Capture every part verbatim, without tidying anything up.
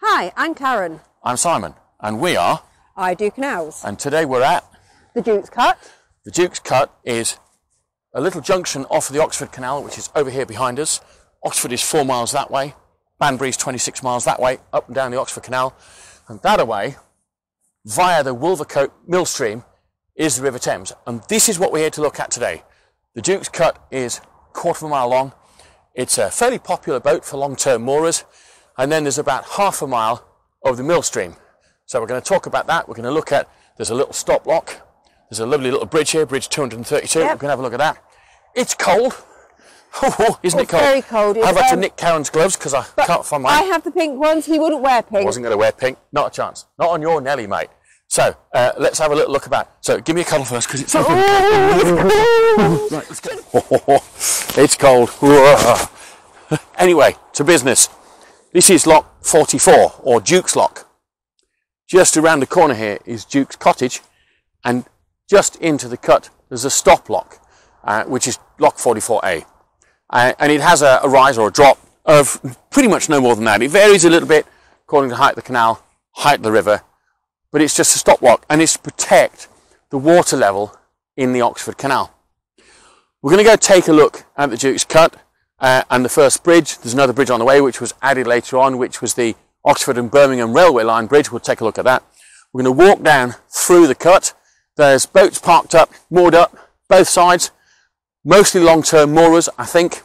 Hi, I'm Karen. I'm Simon, and we are... I Do Canals. And today we're at... the Duke's Cut. The Duke's Cut is a little junction off the Oxford Canal, which is over here behind us. Oxford is four miles that way, Banbury's twenty-six miles that way, up and down the Oxford Canal. And that-a-way, via the Wolvercote Mill Stream, is the River Thames. And this is what we're here to look at today. The Duke's Cut is a quarter of a mile long. It's a fairly popular boat for long-term moorers. And then there's about half a mile of the mill stream. So we're going to talk about that. We're going to look at, there's a little stop lock. There's a lovely little bridge here, bridge two hundred thirty-two. Yep. We're going to have a look at that. It's cold. Oh, isn't it cold? It's very cold. I've had to nick Karen's gloves because I can't find mine. I have the pink ones. He wouldn't wear pink. I wasn't going to wear pink. Not a chance. Not on your Nelly, mate. So uh, let's have a little look about. So give me a cuddle first because it's so cold. Right, let's go. Oh, it's cold. Anyway, to business. This is Lock forty-four, or Duke's Lock. Just around the corner here is Duke's Cottage, and just into the cut there's a stop lock, uh, which is Lock forty-four A. Uh, and it has a, a rise or a drop of pretty much no more than that. It varies a little bit according to height of the canal, height of the river, but it's just a stop lock, and it's to protect the water level in the Oxford Canal. We're going to go take a look at the Duke's Cut. Uh, and the first bridge, there's another bridge on the way which was added later on, which was the Oxford and Birmingham Railway Line bridge. We'll take a look at that. We're going to walk down through the cut. There's boats parked up, moored up, both sides, mostly long-term moorers, I think.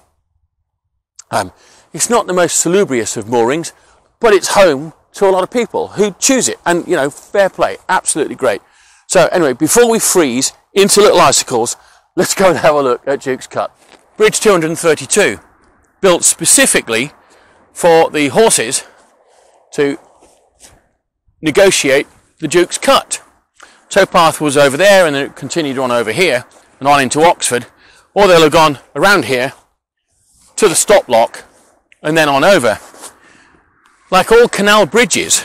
Um, it's not the most salubrious of moorings, but it's home to a lot of people who choose it. And, you know, fair play, absolutely great. So anyway, before we freeze into little icicles, let's go and have a look at Duke's Cut. Bridge two hundred thirty-two, built specifically for the horses to negotiate the Duke's Cut. Towpath was over there and then it continued on over here and on into Oxford, or they'll have gone around here to the stop lock and then on over. Like all canal bridges.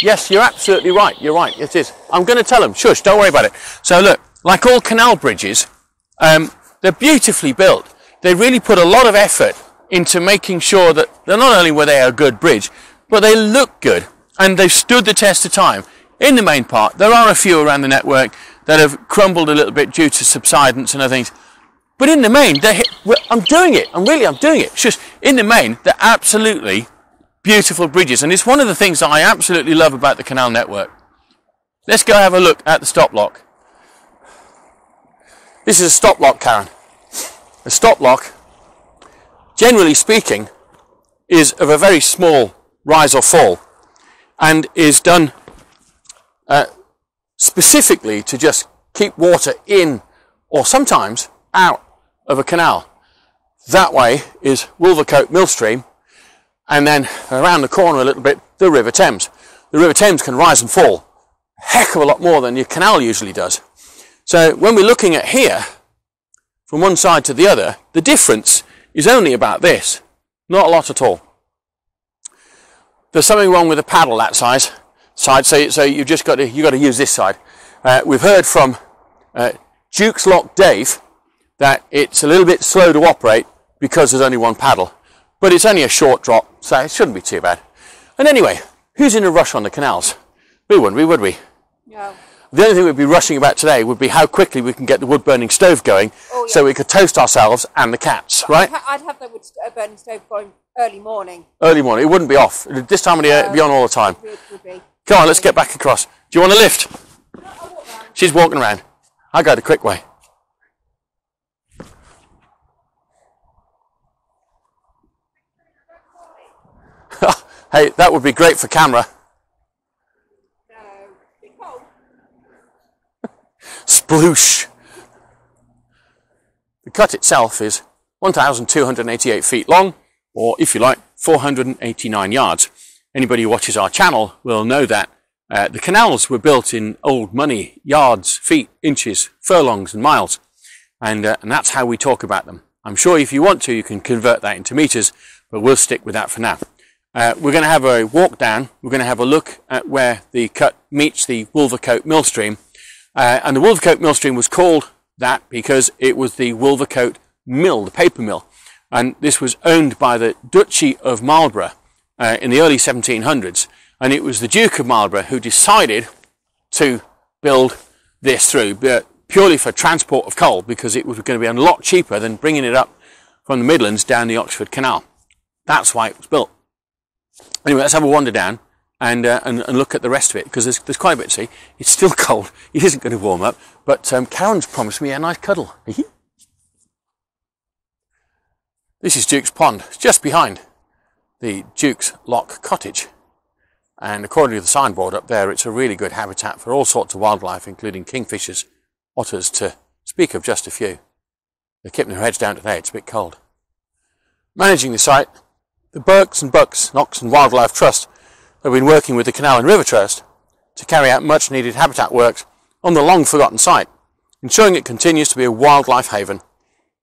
Yes, you're absolutely right, you're right, it is. I'm going to tell them, shush, don't worry about it. So look, like all canal bridges, um, they're beautifully built. They really put a lot of effort into making sure that not only were they a good bridge, but they look good and they've stood the test of time. In the main part, there are a few around the network that have crumbled a little bit due to subsidence and other things. But in the main, they're, I'm doing it. I'm really, I'm doing it. It's just, in the main, they're absolutely beautiful bridges. And it's one of the things that I absolutely love about the canal network. Let's go have a look at the stop lock. This is a stop lock, Karen. A stop lock, generally speaking, is of a very small rise or fall and is done uh, specifically to just keep water in or sometimes out of a canal. That way is Wolvercote Mill Stream, and then around the corner a little bit, the River Thames. The River Thames can rise and fall a heck of a lot more than your canal usually does. So when we're looking at here, from one side to the other, the difference is only about this. Not a lot at all. There's something wrong with the paddle that size, side, so, so you've just got to, you've got to use this side. Uh, we've heard from uh, Duke's Lock Dave that it's a little bit slow to operate because there's only one paddle. But it's only a short drop, so it shouldn't be too bad. And anyway, who's in a rush on the canals? We wouldn't be, would we? No. The only thing we'd be rushing about today would be how quickly we can get the wood-burning stove going. Oh, yeah. So we could toast ourselves and the cats, but right? I'd, ha I'd have the wood-burning stove going early morning. Early morning. It wouldn't be off. This time of the year, it'd be on all the time. It would be. Come on, let's get back across. Do you want a lift? I'll walk around. She's walking around. I'll go the quick way. Hey, that would be great for camera. Sploosh! The cut itself is one thousand two hundred eighty-eight feet long, or if you like, four hundred eighty-nine yards. Anybody who watches our channel will know that uh, the canals were built in old money, yards, feet, inches, furlongs and miles, and, uh, and that's how we talk about them. I'm sure if you want to, you can convert that into meters, but we'll stick with that for now. Uh, we're going to have a walk down, we're going to have a look at where the cut meets the Wolvercote Mill Stream. Uh, and the Wolvercote Mill Stream was called that because it was the Wolvercote Mill, the paper mill. And this was owned by the Duchy of Marlborough. uh, in the early seventeen hundreds, and it was the Duke of Marlborough who decided to build this through, uh, purely for transport of coal, because it was going to be a lot cheaper than bringing it up from the Midlands down the Oxford Canal. That's why it was built. Anyway, let's have a wander down and, uh, and, and look at the rest of it, because there's, there's quite a bit to see. It's still cold. It isn't going to warm up, but um, Karen's promised me a nice cuddle. This is Duke's Pond. It's just behind the Duke's Lock cottage. And according to the signboard up there, it's a really good habitat for all sorts of wildlife, including kingfishers, otters, to speak of just a few. They're keeping their heads down today. It's a bit cold. Managing the site, the Berks and Bucks and Ox and Wildlife Trust have been working with the Canal and River Trust to carry out much needed habitat works on the long forgotten site, ensuring it continues to be a wildlife haven.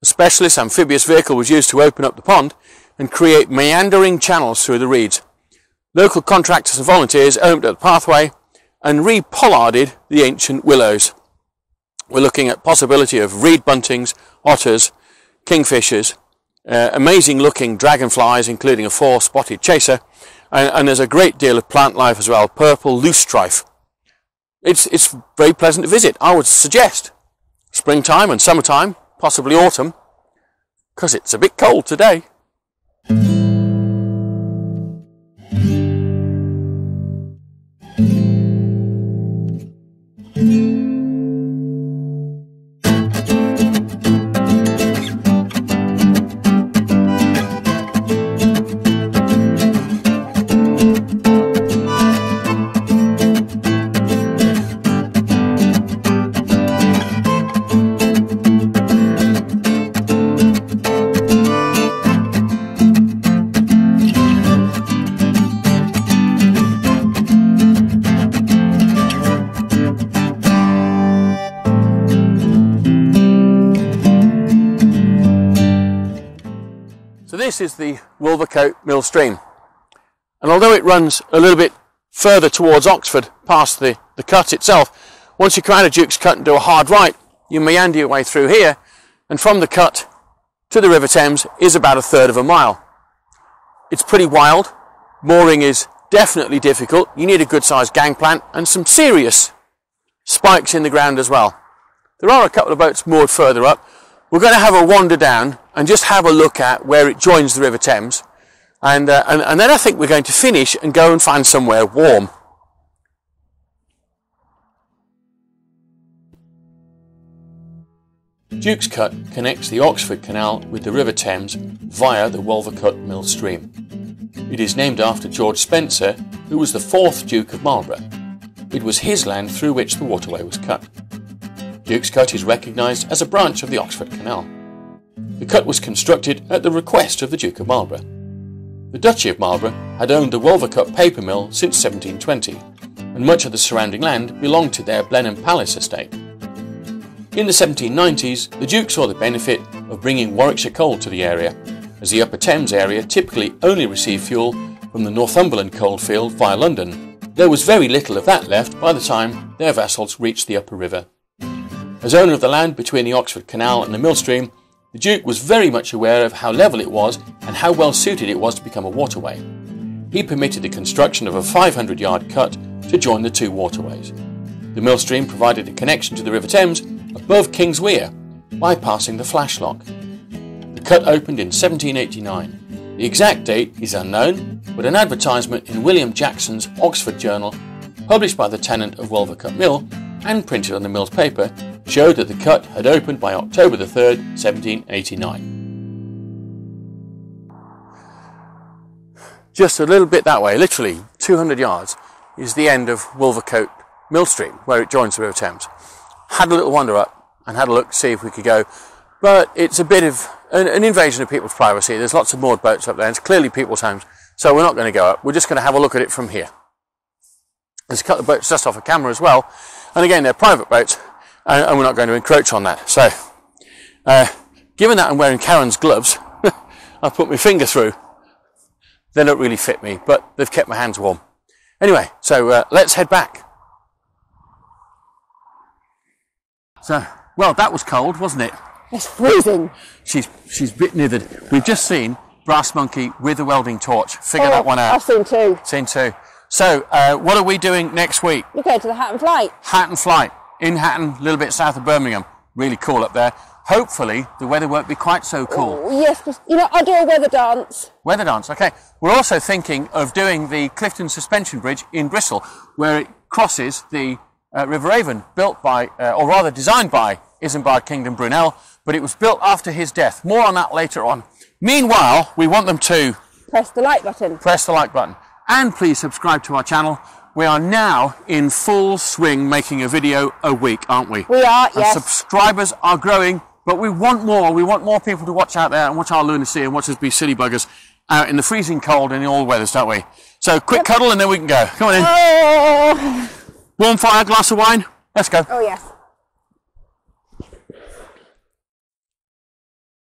A specialist amphibious vehicle was used to open up the pond and create meandering channels through the reeds. Local contractors and volunteers opened up the pathway and repollarded the ancient willows. We're looking at possibility of reed buntings, otters, kingfishers, uh, amazing looking dragonflies, including a four-spotted chaser, and, and there's a great deal of plant life as well, purple loosestrife. It's, it's very pleasant to visit. I would suggest springtime and summertime, possibly autumn, because it's a bit cold today. This is the Wolvercote Mill Stream, and although it runs a little bit further towards Oxford past the, the cut itself, once you come out of Duke's Cut and do a hard right, you meander your way through here, and from the cut to the River Thames is about a third of a mile. It's pretty wild. Mooring is definitely difficult. You need a good sized gangplank and some serious spikes in the ground as well. There are a couple of boats moored further up. We're going to have a wander down and just have a look at where it joins the River Thames, and, uh, and, and then I think we're going to finish and go and find somewhere warm. Duke's Cut connects the Oxford Canal with the River Thames via the Wolvercote Mill Stream. It is named after George Spencer, who was the fourth Duke of Marlborough. It was his land through which the waterway was cut. Duke's Cut is recognised as a branch of the Oxford Canal. The cut was constructed at the request of the Duke of Marlborough. The Duchy of Marlborough had owned the Wolvercote paper mill since seventeen twenty, and much of the surrounding land belonged to their Blenheim Palace estate. In the seventeen nineties, the Duke saw the benefit of bringing Warwickshire coal to the area, as the Upper Thames area typically only received fuel from the Northumberland coalfield via London. There was very little of that left by the time their vassals reached the upper river. As owner of the land between the Oxford Canal and the mill stream, the Duke was very much aware of how level it was and how well suited it was to become a waterway. He permitted the construction of a five hundred yard cut to join the two waterways. The mill stream provided a connection to the River Thames above King's Weir, bypassing the Flash Lock. The cut opened in seventeen eighty-nine. The exact date is unknown, but an advertisement in William Jackson's Oxford Journal, published by the tenant of Wolvercote Mill and printed on the mill's paper, showed that the cut had opened by October the third, seventeen eighty-nine. Just a little bit that way, literally two hundred yards, is the end of Wolvercote Mill Stream, where it joins the River Thames. Had a little wander up and had a look to see if we could go, but it's a bit of an, an invasion of people's privacy. There's lots of moored boats up there, and it's clearly people's homes, so we're not going to go up. We're just going to have a look at it from here. There's a couple of boats just off a camera as well, and again, they're private boats, and we're not going to encroach on that. So, uh, given that I'm wearing Karen's gloves, I've put my finger through. They don't really fit me, but they've kept my hands warm. Anyway, so uh, let's head back. So, well, that was cold, wasn't it? It's freezing. She's, she's a bit nithered. We've just seen brass monkey with a welding torch. Figure oh, that one out. I've seen two. Seen two. So, uh, what are we doing next week? We go to the Hatton Flight. Hatton Flight. In Hatton, a little bit south of Birmingham. Really cool up there. Hopefully, the weather won't be quite so cool. Oh, yes, but, you know, I'll do a weather dance. Weather dance, okay. We're also thinking of doing the Clifton Suspension Bridge in Bristol, where it crosses the uh, River Avon, built by, uh, or rather designed by, Isambard Kingdom Brunel, but it was built after his death. More on that later on. Meanwhile, we want them to... press the like button. Press the like button. And please subscribe to our channel. We are now in full swing making a video a week, aren't we? We are, yes. Our subscribers are growing, but we want more. We want more people to watch out there and watch our lunacy and watch us be silly buggers out in the freezing cold and in all weathers, don't we? So, quick cuddle and then we can go. Come on in. Oh. Warm fire, glass of wine. Let's go. Oh, yes.